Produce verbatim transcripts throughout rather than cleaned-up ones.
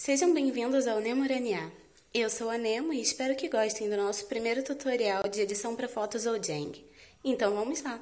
Sejam bem-vindos ao NemoRhanya. Eu sou a Nemo e espero que gostem do nosso primeiro tutorial de edição para fotos Zhojang. Então vamos lá!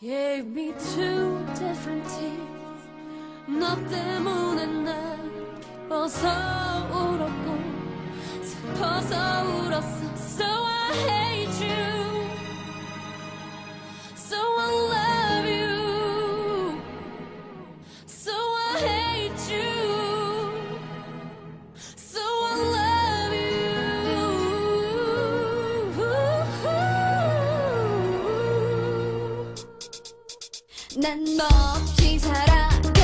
Gave me two different teeth. 너 때문에 난 기뻐서 울었고 슬퍼서 울었어. So I hate you. So I love you. So I hate you. So I love you. Ooh, ooh, ooh. 난 너 없이 살아